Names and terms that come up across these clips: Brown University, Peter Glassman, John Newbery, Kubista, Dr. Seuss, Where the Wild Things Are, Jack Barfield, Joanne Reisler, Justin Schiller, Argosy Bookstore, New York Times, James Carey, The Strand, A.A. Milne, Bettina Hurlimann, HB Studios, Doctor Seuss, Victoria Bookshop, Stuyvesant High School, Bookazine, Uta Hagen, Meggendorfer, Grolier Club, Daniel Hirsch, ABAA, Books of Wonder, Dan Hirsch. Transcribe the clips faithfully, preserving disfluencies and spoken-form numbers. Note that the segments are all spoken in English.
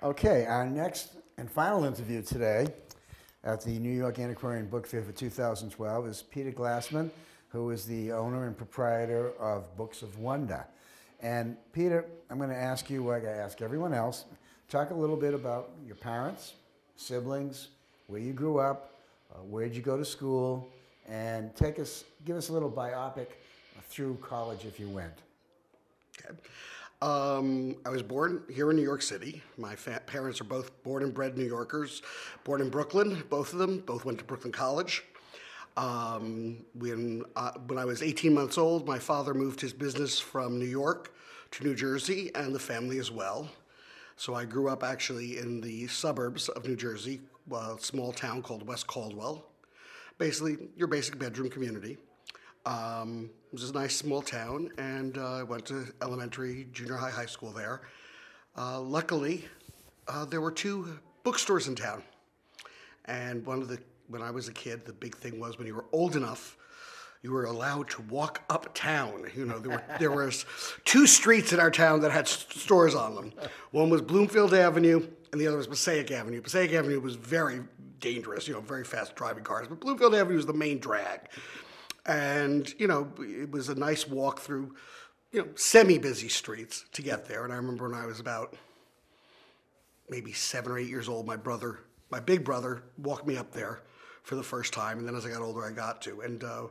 Okay, our next and final interview today at the New York Antiquarian Book Fair for two thousand twelve is Peter Glassman, who is the owner and proprietor of Books of Wonder. And Peter, I'm going to ask you, like I ask everyone else, talk a little bit about your parents, siblings, where you grew up, uh, where did you go to school, and take us, give us a little biopic through college if you went. Okay. Um, I was born here in New York City. My fa parents are both born and bred New Yorkers. Born in Brooklyn, both of them. Both went to Brooklyn College. Um, when, uh, when I was eighteen months old, my father moved his business from New York to New Jersey, and the family as well. So I grew up actually in the suburbs of New Jersey, a small town called West Caldwell. Basically, your basic bedroom community. Um, it was a nice small town, and uh, I went to elementary, junior high, high school there. Uh, luckily, uh, there were two bookstores in town, and one of the when I was a kid, the big thing was when you were old enough, you were allowed to walk uptown. You know, there were there was two streets in our town that had st stores on them. One was Bloomfield Avenue, and the other was Passaic Avenue. Passaic Avenue was very dangerous, you know, very fast driving cars, but Bloomfield Avenue was the main drag. And, you know, it was a nice walk through, you know, semi-busy streets to get there. And I remember when I was about maybe seven or eight years old, my brother, my big brother, walked me up there for the first time. And then as I got older, I got to. And uh,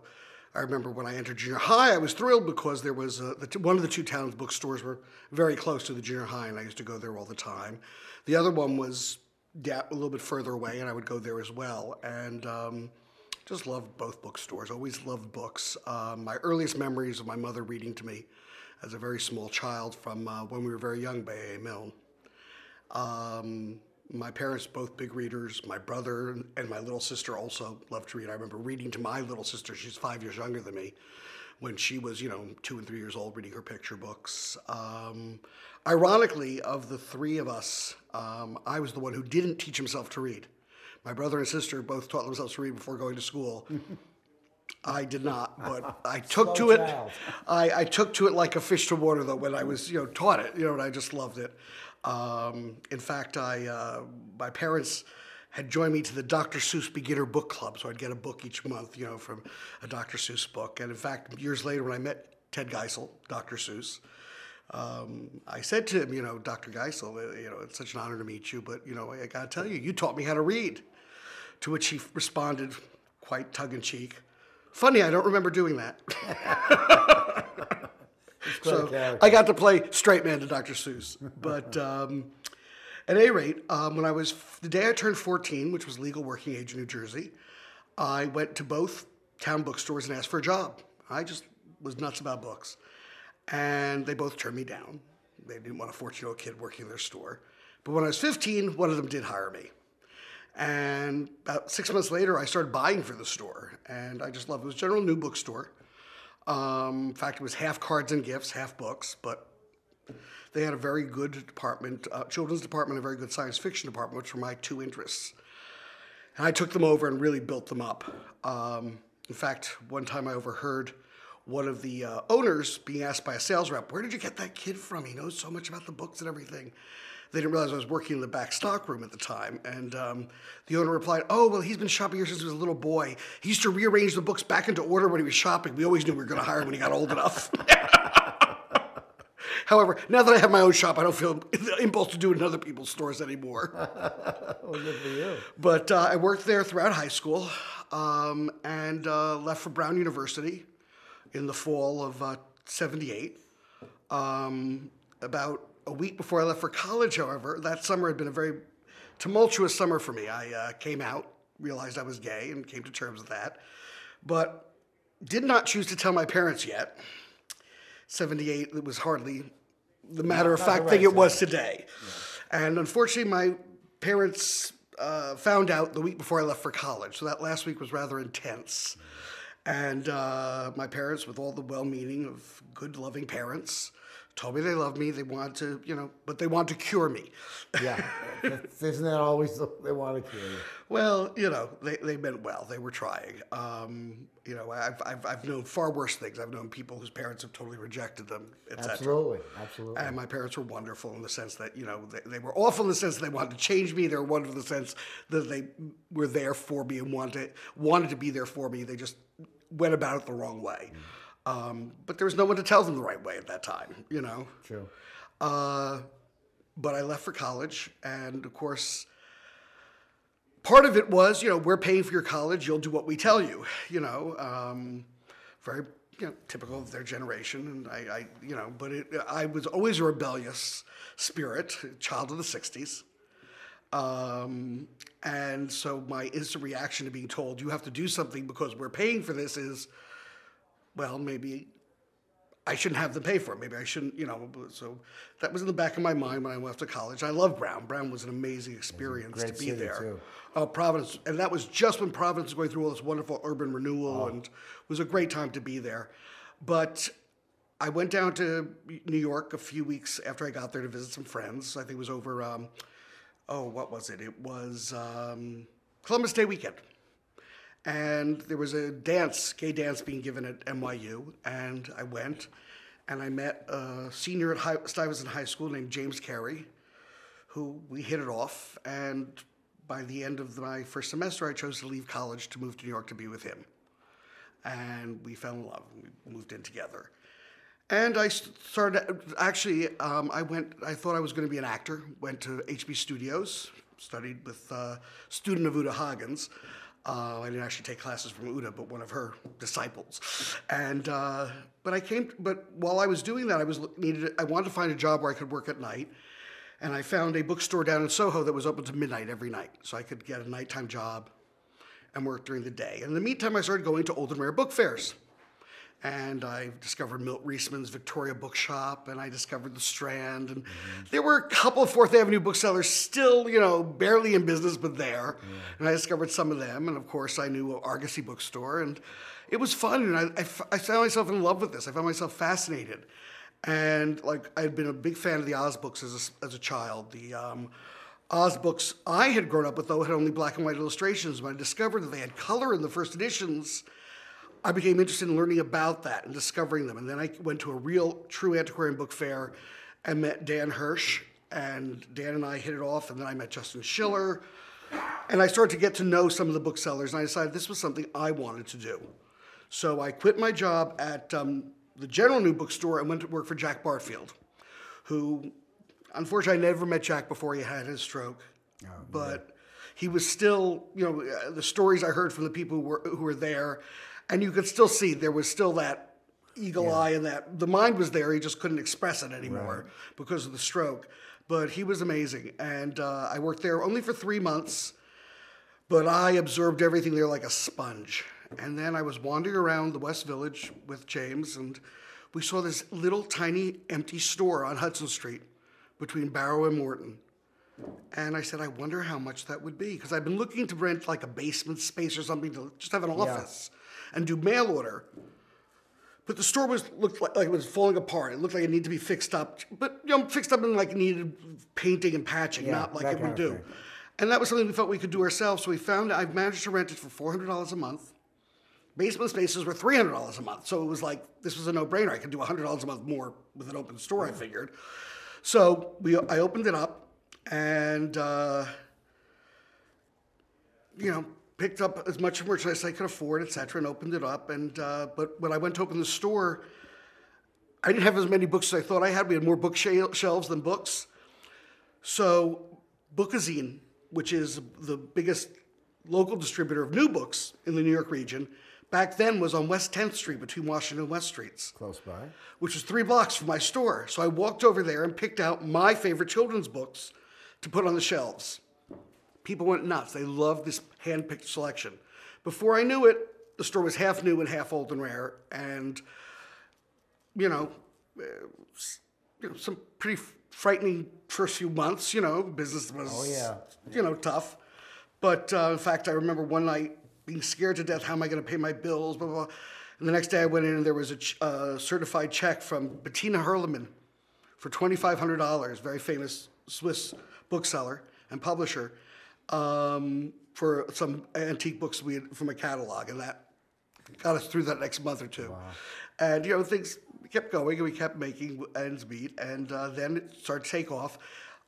I remember when I entered junior high, I was thrilled because there was a, the one of the two town's bookstores were very close to the junior high, and I used to go there all the time. The other one was a little bit further away, and I would go there as well. And um, just loved both bookstores, always loved books. Um, my earliest memories of my mother reading to me as a very small child from uh, when we were very young by A A. Milne. Um, my parents, both big readers. My brother and my little sister also loved to read. I remember reading to my little sister, she's five years younger than me, when she was, you know, two and three years old, reading her picture books. Um, ironically, of the three of us, um, I was the one who didn't teach himself to read. My brother and sister both taught themselves to read before going to school. I did not, but I took to it. I, I took to it like a fish to water, though, when I was, you know, taught it. You know, and I just loved it. Um, in fact, I uh, my parents had joined me to the Doctor Seuss Beginner Book Club, so I'd get a book each month, you know, from a Doctor Seuss book. And in fact, years later, when I met Ted Geisel, Doctor Seuss, Um, I said to him, you know, Doctor Geisel, you know, it's such an honor to meet you, but, you know, I gotta tell you, you taught me how to read. To which he responded, quite tongue-in-cheek, "Funny, I don't remember doing that." So I got to play straight man to Doctor Seuss. But um, at any rate, um, when I was, the day I turned fourteen, which was legal working age in New Jersey, I went to both town bookstores and asked for a job. I just was nuts about books. And they both turned me down. They didn't want a fourteen-year-old kid working in their store. But when I was fifteen, one of them did hire me. And about six months later, I started buying for the store. And I just loved it. It was a general new bookstore. Um, in fact, it was half cards and gifts, half books. But they had a very good department, uh, children's department, a very good science fiction department, which were my two interests. And I took them over and really built them up. Um, in fact, one time I overheard one of the uh, owners being asked by a sales rep, "Where did you get that kid from? He knows so much about the books and everything." They didn't realize I was working in the back stock room at the time. And um, the owner replied, "Oh, well, he's been shopping here since he was a little boy. He used to rearrange the books back into order when he was shopping. We always knew we were going to hire him when he got old enough." However, now that I have my own shop, I don't feel the impulse to do it in other people's stores anymore. Well, good for you. But uh, I worked there throughout high school um, and uh, left for Brown University in the fall of uh, seventy-eight. Um, about a week before I left for college, however, that summer had been a very tumultuous summer for me. I uh, came out, realized I was gay, and came to terms with that, but did not choose to tell my parents yet. seventy-eight, it was hardly the matter-of-fact right thing it was today. Yeah. And unfortunately, my parents uh, found out the week before I left for college, so that last week was rather intense. Mm. And uh, my parents, with all the well-meaning of good-loving parents, told me they loved me. They want to, you know, but they want to cure me. Yeah. Isn't that always the, they want to cure you? Well, you know, they, they meant well. They were trying. Um, you know, I've, I've, I've known far worse things. I've known people whose parents have totally rejected them, et cetera. Absolutely, absolutely. And my parents were wonderful in the sense that, you know, they, they were awful in the sense that they wanted to change me. They were wonderful in the sense that they were there for me and wanted, wanted to be there for me. They just went about it the wrong way. Mm. Um, but there was no one to tell them the right way at that time, you know? True. Uh, but I left for college, and of course, part of it was, you know, we're paying for your college, you'll do what we tell you, you know? Um, very you know, typical of their generation, and I, I you know, but it, I was always a rebellious spirit, child of the sixties. Um, and so my instant reaction to being told, you have to do something because we're paying for this is, well, maybe I shouldn't have them pay for it. Maybe I shouldn't, you know. So that was in the back of my mind when I went to college. I love Brown. Brown was an amazing experience to be there. Too. Uh, Providence, and that was just when Providence was going through all this wonderful urban renewal, oh. and it was a great time to be there. But I went down to New York a few weeks after I got there to visit some friends. I think it was over, um, oh, what was it? It was um, Columbus Day weekend. And there was a dance, gay dance being given at N Y U, and I went, and I met a senior at high, Stuyvesant High School named James Carey, who we hit it off, and by the end of my first semester, I chose to leave college to move to New York to be with him. And we fell in love, and we moved in together. And I started, actually, um, I went, I thought I was gonna be an actor, went to H B Studios, studied with a student of Uta Hagen's. Uh, I didn't actually take classes from Uta, but one of her disciples. And uh, but I came. But while I was doing that, I was needed. I wanted to find a job where I could work at night, and I found a bookstore down in Soho that was open to midnight every night, so I could get a nighttime job and work during the day. And in the meantime, I started going to old and rare book fairs, and I discovered Milt Reisman's Victoria Bookshop, and I discovered The Strand, and there were a couple of Fourth Avenue booksellers still, you know, barely in business, but there, yeah. and I discovered some of them, and of course I knew Argosy Bookstore, and it was fun, and I, I, I found myself in love with this. I found myself fascinated, and like I had been a big fan of the Oz books as a, as a child. The um, Oz books I had grown up with, though, had only black and white illustrations. When I discovered that they had color in the first editions, I became interested in learning about that and discovering them. And then I went to a real, true antiquarian book fair and met Dan Hirsch. And Dan and I hit it off. And then I met Justin Schiller. And I started to get to know some of the booksellers. And I decided this was something I wanted to do. So I quit my job at um, the General New Bookstore and went to work for Jack Barfield, who, unfortunately, I never met Jack before he had his stroke. Oh, but yeah. He was still, you know, the stories I heard from the people who were, who were there, and you could still see there was still that eagle yeah. eye and that the mind was there. He just couldn't express it anymore right. because of the stroke. But he was amazing. And uh, I worked there only for three months, but I absorbed everything there like a sponge. And then I was wandering around the West Village with James, and we saw this little tiny empty store on Hudson Street between Barrow and Morton. And I said, I wonder how much that would be. Because I've been looking to rent like a basement space or something to just have an office. Yeah. And do mail order, but the store was looked like, like it was falling apart. It looked like it needed to be fixed up, but you know, fixed up and like it needed painting and patching, yeah, not like it would do. Thing. And that was something we felt we could do ourselves. So we found I managed to rent it for four hundred dollars a month. Basement spaces were three hundred dollars a month, so it was like this was a no-brainer. I could do a hundred dollars a month more with an open store. Yeah. I figured. So we I opened it up, and uh, you know. picked up as much merchandise as I could afford, et cetera, and opened it up. And uh, but when I went to open the store, I didn't have as many books as I thought I had. We had more book sh shelves than books. So Bookazine, which is the biggest local distributor of new books in the New York region, back then was on West tenth Street between Washington and West Streets. Close by. Which was three blocks from my store. So I walked over there and picked out my favorite children's books to put on the shelves. People went nuts. They loved this hand-picked selection. Before I knew it, the store was half new and half old and rare, and you know, you know some pretty frightening first few months. You know, business was oh, yeah. you know tough. But uh, in fact, I remember one night being scared to death. How am I going to pay my bills? Blah, blah, blah. And the next day, I went in and there was a ch uh, certified check from Bettina Hurlimann, for twenty-five hundred dollars, very famous Swiss bookseller and publisher, um, for some antique books we had from a catalog, and that got us through that next month or two. Wow. And, you know, things kept going, and we kept making ends meet, and uh, then it started to take off.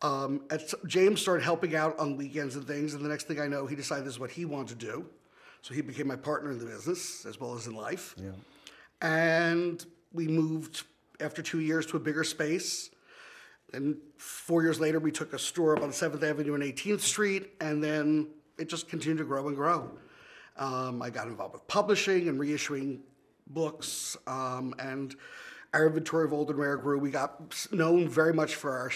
Um, at, James started helping out on weekends and things, and the next thing I know, he decided this is what he wanted to do. So he became my partner in the business, as well as in life. Yeah. And we moved, after two years, to a bigger space. And four years later, we took a store up on seventh avenue and eighteenth street, and then it just continued to grow and grow. Um, I got involved with publishing and reissuing books, um, and our inventory of old and rare grew. We got known very much for our,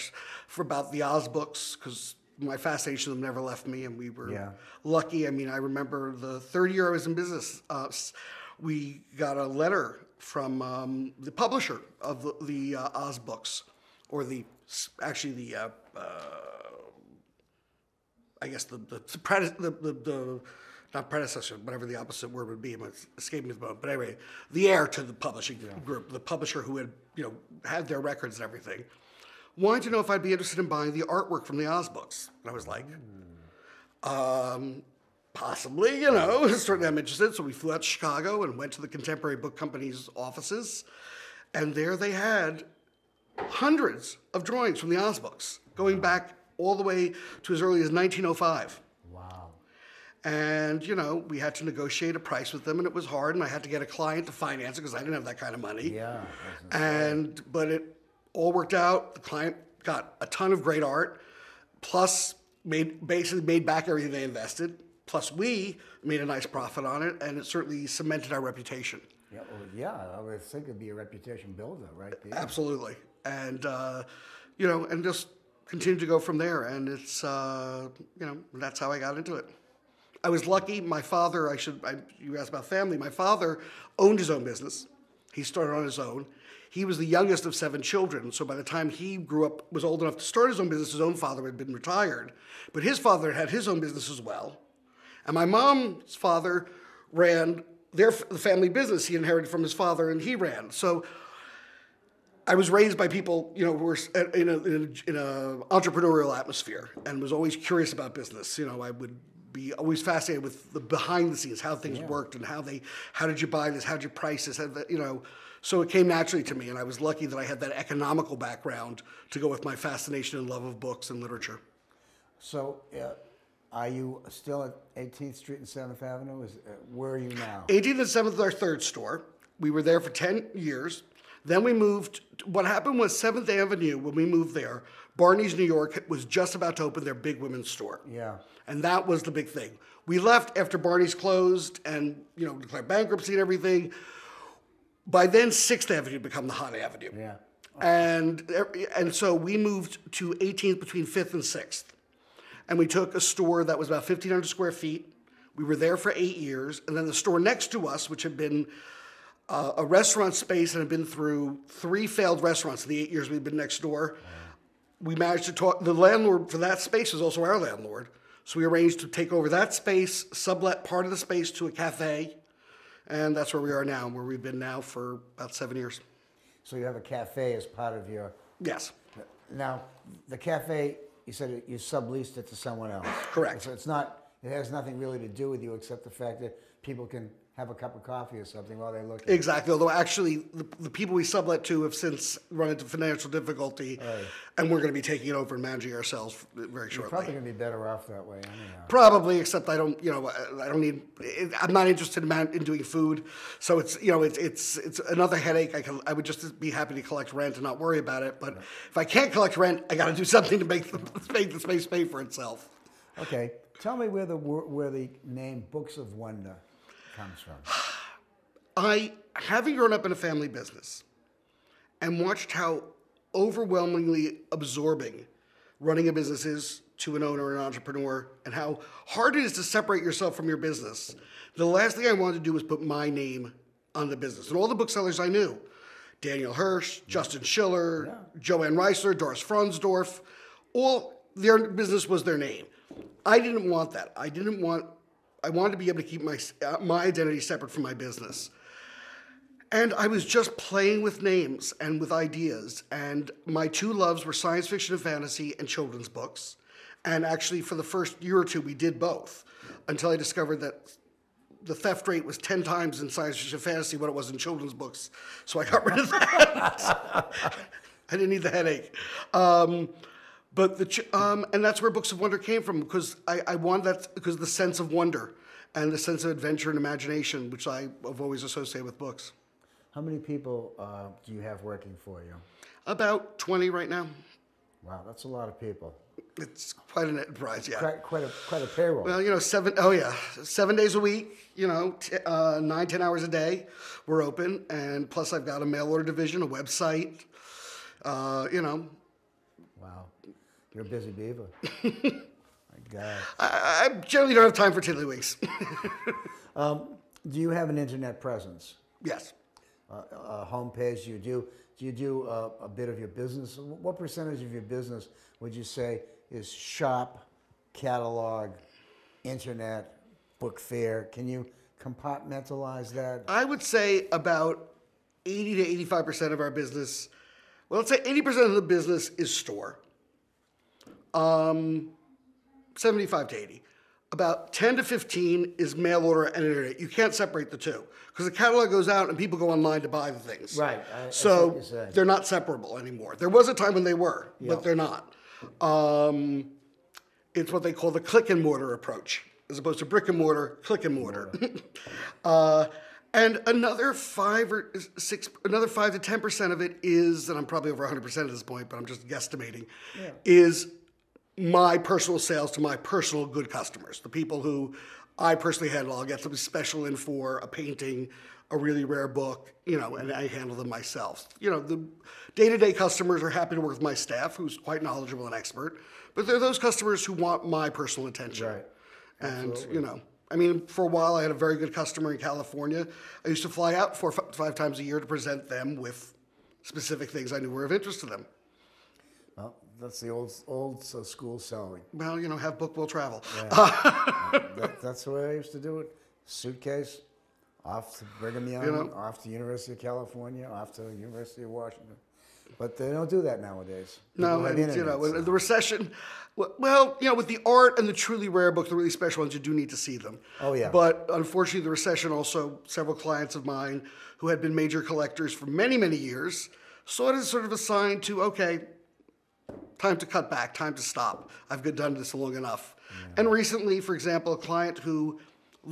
for about the Oz books, because my fascination with them never left me, and we were yeah. lucky. I mean, I remember the third year I was in business, uh, we got a letter from um, the publisher of the, the uh, Oz books, or the, actually the, uh, uh, I guess the, the, the, the, the not predecessor, whatever the opposite word would be, it's escaping me at the moment, but anyway, the heir to the publishing yeah. group, the publisher who had, you know, had their records and everything, wanted to know if I'd be interested in buying the artwork from the Oz books. And I was like, mm. um, possibly, you know, certainly I'm interested. So we flew out to Chicago and went to the Contemporary Book Company's offices, and there they had hundreds of drawings from the Oz books, going wow. back all the way to as early as nineteen oh five. Wow. And, you know, we had to negotiate a price with them, and it was hard, and I had to get a client to finance it because I didn't have that kind of money. Yeah. And, but it all worked out. The client got a ton of great art, plus made, basically made back everything they invested, plus we made a nice profit on it, and it certainly cemented our reputation. Yeah, well, yeah, I would think it'd be a reputation builder, right? There. Absolutely. And, uh, you know, and just continued to go from there, and it's, uh, you know, that's how I got into it. I was lucky. My father, I should, I, you asked about family. My father owned his own business. He started on his own. He was the youngest of seven children. So by the time he grew up, was old enough to start his own business, his own father had been retired. But his father had his own business as well. And my mom's father ran their the family business he inherited from his father, and he ran. So I was raised by people, you know, who were in a, in a, in a entrepreneurial atmosphere, and was always curious about business. You know, I would be always fascinated with the behind the scenes, how things yeah. worked, and how they, how did you buy this, how did you price this, how did that, you know, so it came naturally to me, and I was lucky that I had that economical background to go with my fascination and love of books and literature. So, uh, are you still at eighteenth street and seventh avenue? Is, uh, where are you now? eighteenth and seventh is our third store. We were there for ten years. Then we moved, what happened was seventh avenue, when we moved there, Barney's New York was just about to open their big women's store. Yeah. And that was the big thing. We left after Barney's closed and, you know, declared bankruptcy and everything. By then, sixth avenue had become the hot avenue. Yeah. Okay. And, and so we moved to eighteenth between fifth and sixth. And we took a store that was about fifteen hundred square feet. We were there for eight years. And then the store next to us, which had been uh, a restaurant space and had been through three failed restaurants in the eight years we'd been next door, wow. we managed to talk, the landlord for that space was also our landlord. So we arranged to take over that space, sublet part of the space to a cafe, and that's where we are now, where we've been now for about seven years. So you have a cafe as part of your... Yes. Now, the cafe, you said you subleased it to someone else. Correct. So it's not, it has nothing really to do with you except the fact that people can have a cup of coffee or something while they look at it. Exactly, although actually the, the people we sublet to have since run into financial difficulty, right. and we're going to be taking it over and managing ourselves very shortly. You're probably going to be better off that way anyhow. Probably, except I don't, you know, I don't need, I'm not interested in, in doing food, so it's, you know, it's it's it's another headache. I can, I would just be happy to collect rent and not worry about it, but right. if I can't collect rent, I got to do something to make the, make the space pay for itself. Okay, tell me where the where the name Books of Wonder comes from. I, having grown up in a family business and watched how overwhelmingly absorbing running a business is to an owner and an entrepreneur, and how hard it is to separate yourself from your business, the last thing I wanted to do was put my name on the business. And all the booksellers I knew, Daniel Hirsch, Justin Schiller, yeah. Joanne Reisler, Doris Franzdorf, all their business was their name. I didn't want that. I didn't want I wanted to be able to keep my, uh, my identity separate from my business. And I was just playing with names and with ideas. And my two loves were science fiction and fantasy and children's books. And actually, for the first year or two, we did both, until I discovered that the theft rate was ten times in science fiction and fantasy what it was in children's books. So I got rid of that. I didn't need the headache. Um, but the ch um, and that's where Books of Wonder came from, because I, I wanted that, because the sense of wonder and the sense of adventure and imagination, which I have always associated with books. How many people uh, do you have working for you? About twenty right now. Wow, that's a lot of people. It's quite an enterprise, yeah. Quite, quite a quite a payroll. Well, you know, seven. Oh yeah, seven days a week. You know, t uh, nine, ten hours a day. We're open, and plus I've got a mail order division, a website. Uh, you know. Wow, you're a busy beaver. My God. I, I generally don't have time for tiddlywinks. um, do you have an internet presence? Yes. Uh, a homepage. You do. Do you do a, a bit of your business? What percentage of your business would you say is shop, catalog, internet, book fair? Can you compartmentalize that? I would say about eighty to eighty-five percent of our business, well, let's say eighty percent of the business is store, um, seventy-five to eighty. About ten to fifteen is mail order and internet. You can't separate the two, because the catalog goes out and people go online to buy the things. Right. I, so I they're not separable anymore. There was a time when they were, yep. But they're not. Um, it's what they call the click and mortar approach, as opposed to brick and mortar, click and mortar. uh, and another five or six, another five to ten percent of it is, and I'm probably over one hundred percent at this point, but I'm just guesstimating, yeah. is. my personal sales to my personal good customers, the people who I personally handle. I'll get something special in for a painting, a really rare book, you know, and I handle them myself. You know, the day-to-day customers are happy to work with my staff, who's quite knowledgeable and expert, but they're those customers who want my personal attention. Right. And, absolutely. You know, I mean, for a while I had a very good customer in California. I used to fly out four or five times a year to present them with specific things I knew were of interest to them. Well, that's the old old uh, school selling. Well, you know, have book, will travel. Yeah. Uh, that, that's the way I used to do it. Suitcase, off to Brigham Young, you know? Off to University of California, off to the University of Washington. But they don't do that nowadays. People no, and, internet, you know, so. The recession. Well, you know, with the art and the truly rare books, the really special ones, you do need to see them. Oh yeah. But unfortunately, the recession also several clients of mine who had been major collectors for many many years saw it as sort of a sign to okay. Time to cut back, time to stop. I've done this long enough. Yeah. And recently, for example, a client who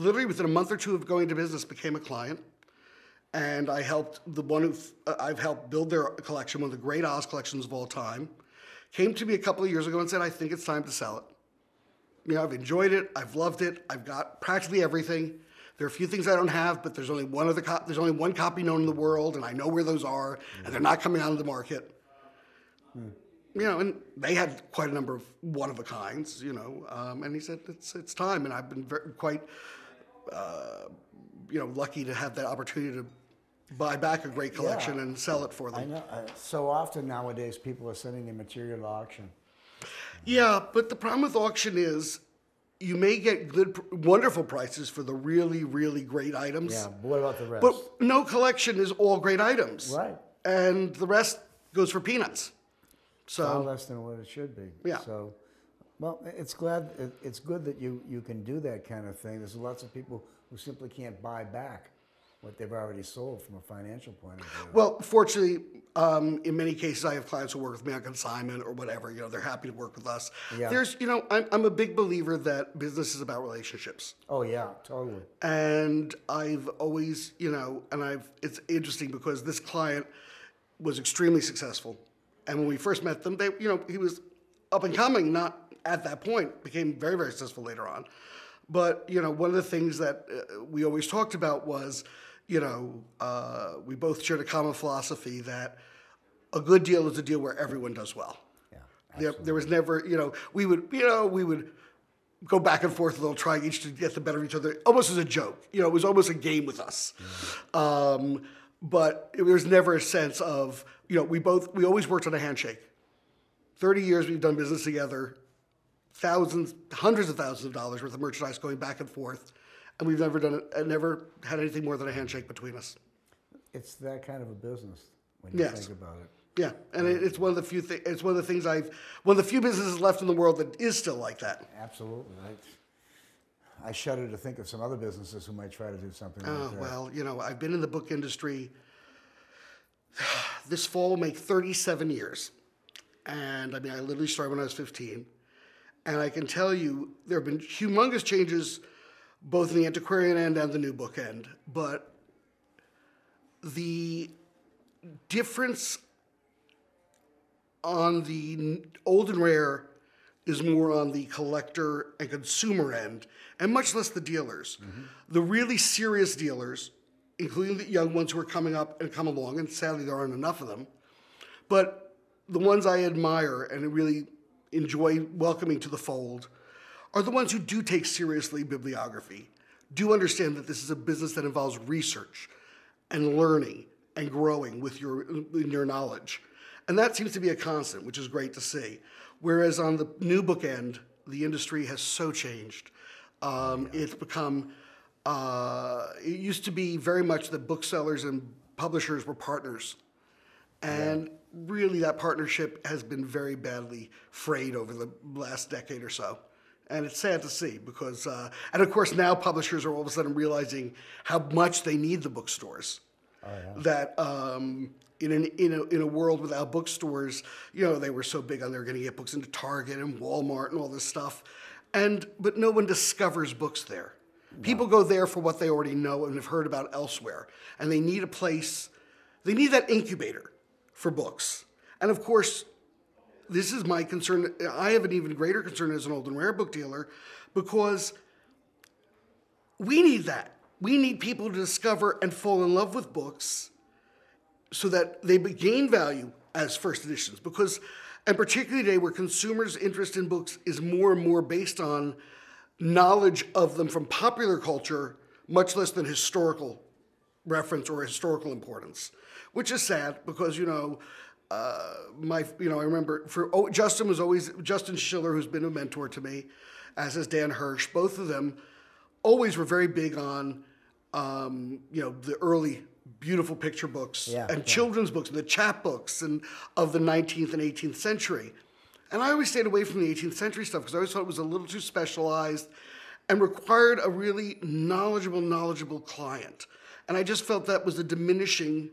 literally within a month or two of going into business became a client. And I helped the one who, uh, I've helped build their collection, one of the great Oz collections of all time, came to me a couple of years ago and said, I think it's time to sell it. You know, I've enjoyed it, I've loved it, I've got practically everything. There are a few things I don't have, but there's only one other cop there's only one copy known in the world, and I know where those are, yeah. And they're not coming out of the market. Hmm. You know, and they had quite a number of one-of-a-kinds, you know, um, and he said, it's, it's time, and I've been very, quite, uh, you know, lucky to have that opportunity to buy back a great collection yeah. and sell it for them. I know. Uh, so often nowadays, people are sending their material to auction. Yeah, but the problem with auction is you may get good, wonderful prices for the really, really great items. Yeah, but what about the rest? But no collection is all great items. Right. And the rest goes for peanuts. So far less than what it should be. Yeah. So, well, it's glad it, it's good that you you can do that kind of thing. There's lots of people who simply can't buy back what they've already sold from a financial point of view. Well, fortunately, um, in many cases, I have clients who work with me on consignment or whatever. You know, they're happy to work with us. Yeah. There's, you know, I'm I'm a big believer that business is about relationships. Oh yeah, totally. And I've always, you know, and I've it's interesting because this client was extremely successful. And when we first met them, they, you know, he was up and coming, not at that point, became very, very successful later on. But, you know, one of the things that uh, we always talked about was, you know, uh, we both shared a common philosophy that a good deal is a deal where everyone does well. Yeah, there, there was never, you know, we would, you know, we would go back and forth a little, trying each to get the better of each other, almost as a joke. You know, it was almost a game with us. Yeah. Um, but it, there was never a sense of, you know, we both, we always worked on a handshake. thirty years we've done business together, thousands, hundreds of thousands of dollars worth of merchandise going back and forth, and we've never done it, never had anything more than a handshake between us. it's that kind of a business when you yes. think about it. Yeah, and yeah. it's one of the few things. It's one of the things I've one of the few businesses left in the world that is still like that. Absolutely. I, I shudder to think of some other businesses who might try to do something uh, like that. Well, you know, I've been in the book industry. This fall will make thirty-seven years, and I mean, I literally started when I was fifteen, and I can tell you there have been humongous changes, both in the antiquarian end and the new book end, but the difference on the old and rare is more on the collector and consumer end, and much less the dealers. Mm-hmm. The really serious dealers, including the young ones who are coming up and come along, and sadly there aren't enough of them, but the ones I admire and really enjoy welcoming to the fold are the ones who do take seriously bibliography, do understand that this is a business that involves research and learning and growing with your, in your knowledge. And that seems to be a constant, which is great to see. Whereas on the new book end, the industry has so changed. Um, yeah. It's become, uh, it used to be very much that booksellers and publishers were partners. And yeah. really that partnership has been very badly frayed over the last decade or so. And it's sad to see because, uh, and of course now publishers are all of a sudden realizing how much they need the bookstores. Oh, yeah. That um, in an in a in a world without bookstores, you know, they were so big on they were going to get books into Target and Walmart and all this stuff, and but no one discovers books there. No. People go there for what they already know and have heard about elsewhere, and they need a place. They need that incubator for books, and of course, this is my concern. I have an even greater concern as an old and rare book dealer, because we need that. We need people to discover and fall in love with books so that they gain value as first editions. Because, and particularly today where consumers' interest in books is more and more based on knowledge of them from popular culture, much less than historical reference or historical importance, which is sad because, you know, uh, my, you know, I remember for, oh, Justin was always, Justin Schiller, who's been a mentor to me, as is Dan Hirsch, both of them always were very big on, Um, you know, the early beautiful picture books yeah, and yeah. children's books and the chapbooks and of the nineteenth and eighteenth century. And I always stayed away from the eighteenth century stuff because I always thought it was a little too specialized and required a really knowledgeable, knowledgeable client. And I just felt that was a diminishing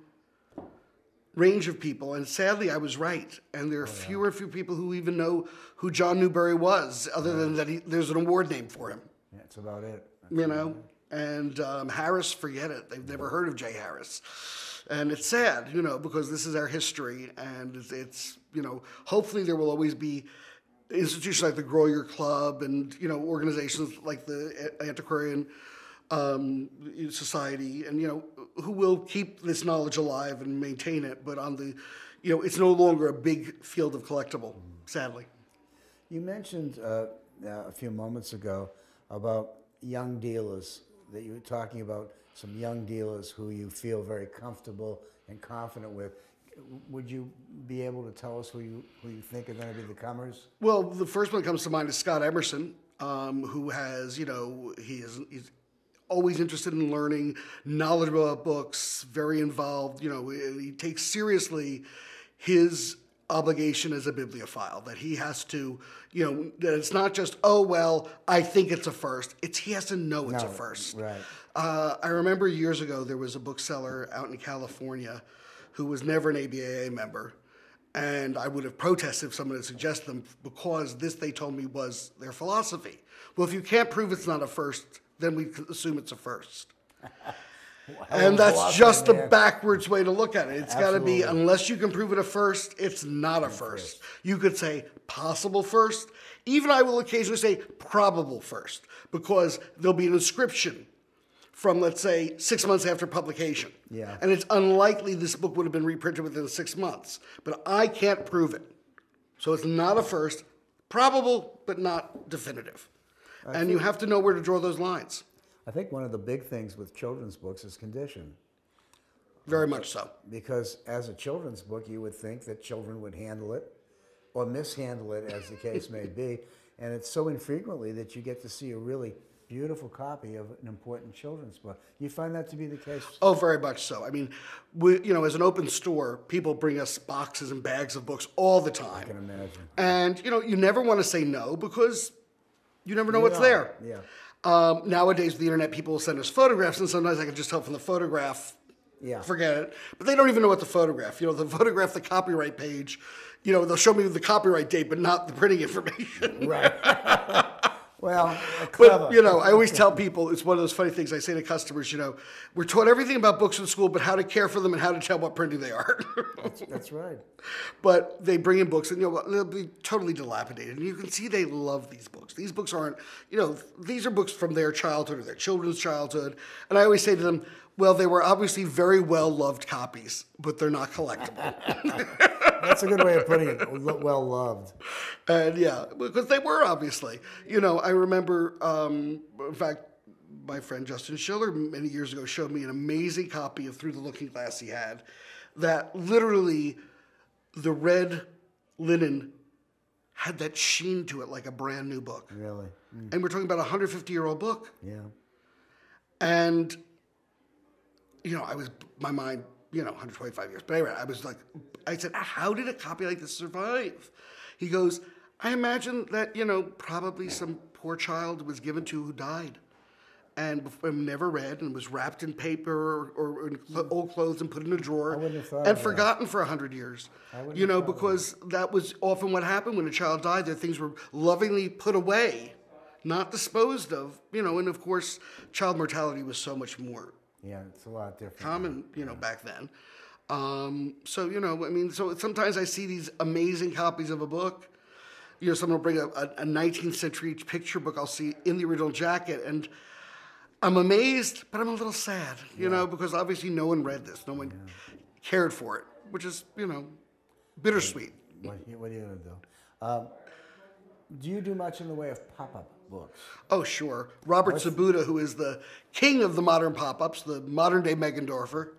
range of people. And sadly, I was right. And there are oh, yeah. fewer and fewer people who even know who John Newbery was, other yeah. than that he, there's an award named for him. Yeah, that's about it. That's you know? And um, Harris, forget it. They've never heard of J. Harris. And it's sad, you know, because this is our history. And it's, it's you know, hopefully there will always be institutions like the Grolier Club and, you know, organizations like the Antiquarian um, Society and, you know, who will keep this knowledge alive and maintain it. But on the, you know, it's no longer a big field of collectible, sadly. You mentioned uh, a few moments ago about young dealers, that you were talking about some young dealers who you feel very comfortable and confident with. Would you be able to tell us who you who you think are going to be the comers? Well, the first one that comes to mind is Scott Emerson, um, who has, you know, he is he's always interested in learning, knowledgeable about books, very involved, you know, he takes seriously his obligation as a bibliophile, that he has to, you know, that it's not just, oh, well, I think it's a first. It's he has to know it's no, a first. Right. Uh, I remember years ago there was a bookseller out in California who was never an A B A A member, and I would have protested if someone had suggested them because this, they told me, was their philosophy. Well, if you can't prove it's not a first, then we assume it's a first. Well, and that's just the backwards way to look at it. It's got to be, unless you can prove it a first, it's not a first. You could say possible first. Even I will occasionally say probable first, because there'll be an inscription from, let's say, six months after publication. Yeah. And it's unlikely this book would have been reprinted within six months. But I can't prove it. So it's not a first, probable, but not definitive. And you have to know where to draw those lines. I think one of the big things with children's books is condition. Very much so. Because as a children's book, you would think that children would handle it or mishandle it, as the case may be. And it's so infrequently that you get to see a really beautiful copy of an important children's book. You find that to be the case? Oh, very much so. I mean, we, you know, as an open store, people bring us boxes and bags of books all the time. I can imagine. And, you know, you never want to say no because you never know yeah. what's there. Yeah. Um, nowadays, the internet, people will send us photographs, and sometimes I can just tell from the photograph, yeah. forget it. But they don't even know what the photograph, you know, the photograph, the copyright page, you know, they'll show me the copyright date, but not the printing information. Right. Well, clever. But, you know, I always tell people, it's one of those funny things I say to customers, you know, we're taught everything about books in school, but how to care for them and how to tell what printing they are. that's, that's right. But they bring in books and, you know, they'll be totally dilapidated. And you can see they love these books. These books aren't, you know, these are books from their childhood or their children's childhood. And I always say to them, well, they were obviously very well-loved copies, but they're not collectible. That's a good way of putting it, well-loved. And yeah, because they were, obviously. You know, I remember, um, in fact, my friend Justin Schiller many years ago showed me an amazing copy of Through the Looking Glass he had that literally the red linen had that sheen to it like a brand new book. Really? Mm. And we're talking about a one hundred fifty year old book. Yeah. And... you know, I was, my mind, you know, one hundred twenty-five years. But anyway, I was like, I said, how did a copy like this survive? He goes, I imagine that, you know, probably some poor child was given to who died and never read and was wrapped in paper or, or in old clothes and put in a drawer and forgotten that. For one hundred years. You know, because that. that was often what happened when a child died, that things were lovingly put away, not disposed of, you know, and of course, child mortality was so much more. Yeah, it's a lot different. Common, you know, yeah. back then. Um, so, you know, I mean, so sometimes I see these amazing copies of a book. You know, someone will bring a, a nineteenth century picture book I'll see in the original jacket, and I'm amazed, but I'm a little sad, you yeah. know, because obviously no one read this. No one yeah. cared for it, which is, you know, bittersweet. What, what are you going to do? Um, do you do much in the way of pop-up books? Oh, sure. Robert What's Sabuda, who is the king of the modern pop-ups, the modern-day Meggendorfer,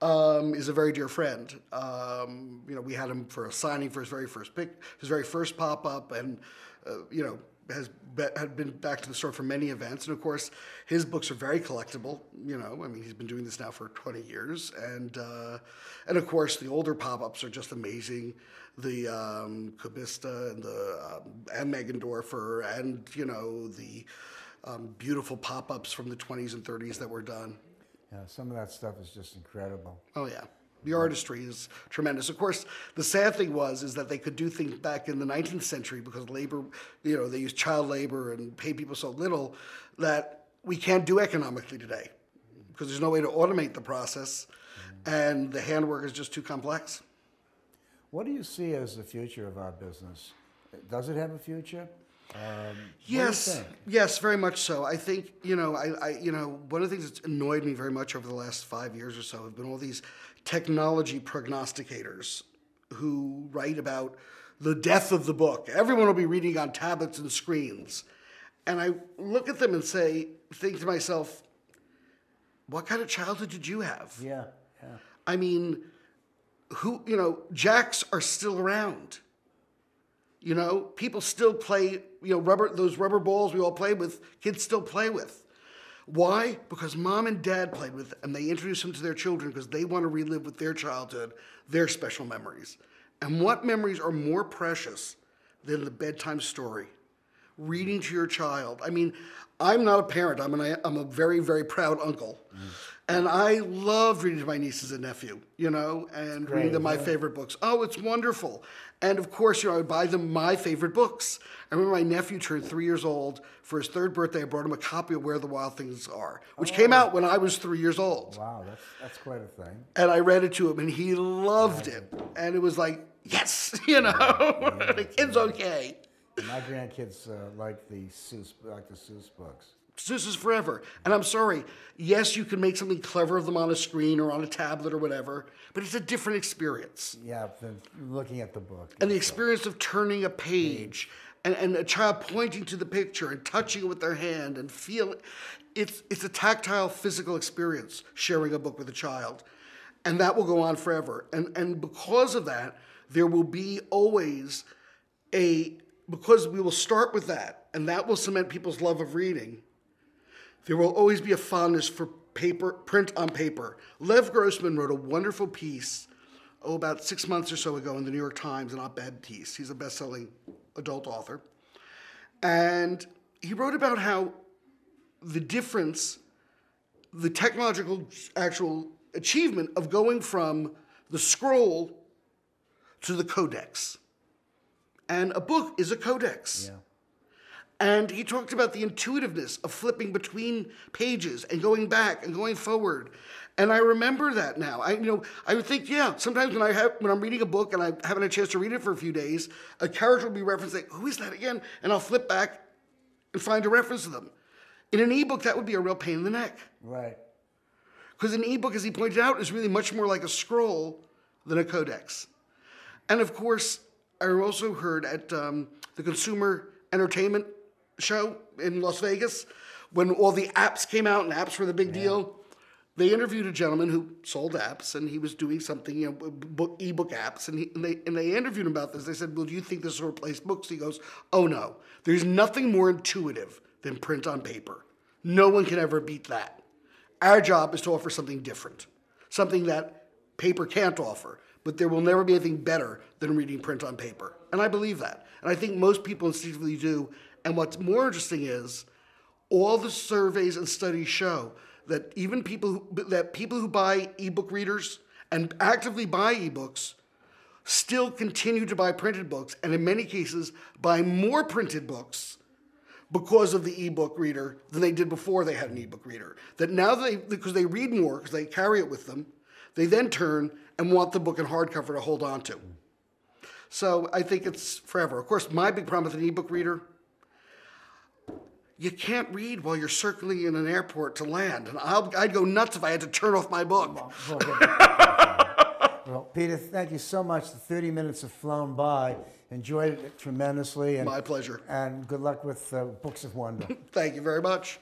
um, is a very dear friend. Um, you know, we had him for a signing for his very first pick, his very first pop-up, and uh, you know, has be had been back to the store for many events. And of course, his books are very collectible. You know, I mean, he's been doing this now for twenty years, and uh, and of course, the older pop-ups are just amazing. The um, Kubista and the um, and Meggendorfer, and you know the um, beautiful pop-ups from the twenties and thirties that were done. Yeah, some of that stuff is just incredible. Oh yeah, the artistry is tremendous. Of course, the sad thing was is that they could do things back in the nineteenth century because labor, you know, they used child labor and paid people so little that we can't do economically today because there's no way to automate the process, mm-hmm. and the handwork is just too complex. What do you see as the future of our business? Does it have a future? Um, yes, yes, very much so. I think, you know, I, I, you know, one of the things that's annoyed me very much over the last five years or so have been all these technology prognosticators who write about the death of the book. Everyone will be reading on tablets and screens. And I look at them and say, think to myself, what kind of childhood did you have? Yeah, yeah. I mean... who, you know, jacks are still around. You know, people still play, you know, rubber, those rubber balls we all play with, kids still play with. Why? Because mom and dad played with them, and they introduced them to their children because they want to relive with their childhood their special memories. And what memories are more precious than the bedtime story? Reading to your child. I mean, I'm not a parent. I'm, an, I'm a very, very proud uncle. Mm. And I loved reading to my nieces and nephew, you know, and great, reading them my yeah. favorite books. Oh, it's wonderful. And of course, you know, I would buy them my favorite books. I remember my nephew turned three years old. For his third birthday, I brought him a copy of Where the Wild Things Are, which oh. came out when I was three years old. Wow, that's, that's quite a thing. And I read it to him, and he loved it. And it was like, yes, you know, yeah, the kid's yeah. okay. My grandkids uh, like the Seuss, like the Seuss books. Seuss is forever. And I'm sorry, yes, you can make something clever of them on a screen or on a tablet or whatever, but it's a different experience. Yeah, than looking at the book. And the experience of turning a page and, and a child pointing to the picture and touching it with their hand and feel it. It's, it's a tactile, physical experience, sharing a book with a child. And that will go on forever. And, and because of that, there will be always a, because we will start with that, and that will cement people's love of reading. There will always be a fondness for paper, print on paper. Lev Grossman wrote a wonderful piece, oh, about six months or so ago in the New York Times, an op-ed piece. He's a best-selling adult author. And he wrote about how the difference, the technological actual achievement of going from the scroll to the codex. And a book is a codex. Yeah. And he talked about the intuitiveness of flipping between pages and going back and going forward. And I remember that now. I, you know, I would think, yeah, sometimes when, I have, when I'm reading a book and I haven't had a chance to read it for a few days, a character will be referenced like, who is that again? And I'll flip back and find a reference to them. In an ebook, that would be a real pain in the neck. Right. Because an ebook, as he pointed out, is really much more like a scroll than a codex. And of course, I also heard at um, the Consumer Entertainment show in Las Vegas, when all the apps came out and apps were the big yeah. deal, they interviewed a gentleman who sold apps and he was doing something, you know, book, ebook apps, and, he, and, they, and they interviewed him about this. They said, well, do you think this will replace books? He goes, oh no, there's nothing more intuitive than print on paper. No one can ever beat that. Our job is to offer something different, something that paper can't offer, but there will never be anything better than reading print on paper. And I believe that. And I think most people instinctively do. And what's more interesting is all the surveys and studies show that even people who, that people who buy ebook readers and actively buy ebooks still continue to buy printed books, and in many cases buy more printed books because of the ebook reader than they did before they had an ebook reader. That now they, because they read more, because they carry it with them, they then turn and want the book in hardcover to hold on to. So I think it's forever. Of course, my big problem with an ebook reader, you can't read while you're circling in an airport to land. And I'll, I'd go nuts if I had to turn off my book. Well, Peter, thank you so much. The thirty minutes have flown by. Enjoyed it tremendously. And, my pleasure. And good luck with uh, Books of Wonder. Thank you very much.